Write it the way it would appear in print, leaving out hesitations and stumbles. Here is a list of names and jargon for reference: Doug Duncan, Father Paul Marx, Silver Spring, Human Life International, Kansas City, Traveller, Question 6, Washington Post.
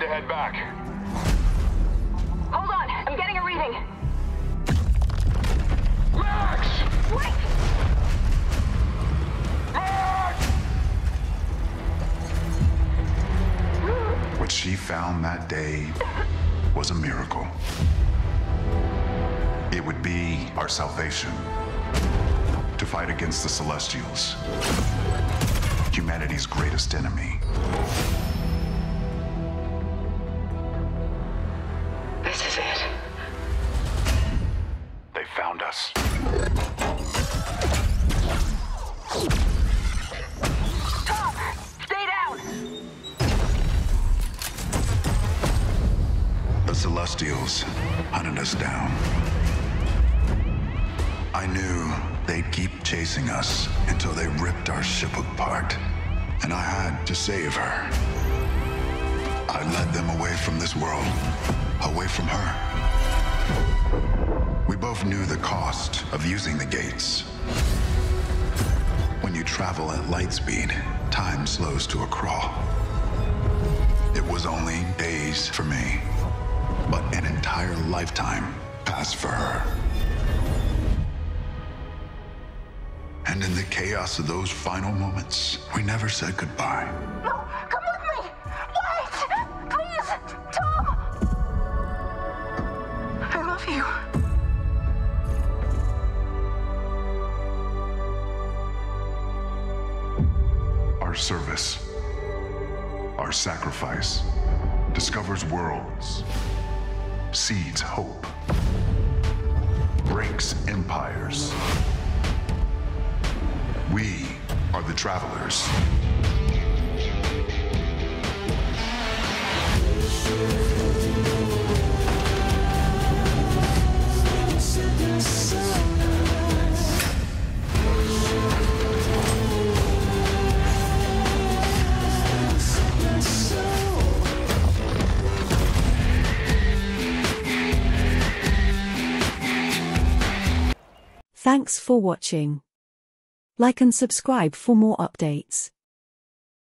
need to head back. Hold on, I'm getting a reading. Max! Wait! Max! What she found that day was a miracle. It would be our salvation to fight against the Celestials, humanity's greatest enemy. This is it. They found us. Tom, stay down! The Celestials hunted us down. I knew they'd keep chasing us until they ripped our ship apart, and I had to save her. I led them away from this world, away from her. We both knew the cost of using the gates. When you travel at light speed, time slows to a crawl. It was only days for me, but an entire lifetime passed for her. And in the chaos of those final moments, we never said goodbye. No, come with me! Wait! Please! Tom! I love you. Our service, our sacrifice, discovers worlds, seeds hope, breaks empires. We are the Travelers. Thanks for watching. Like and subscribe for more updates.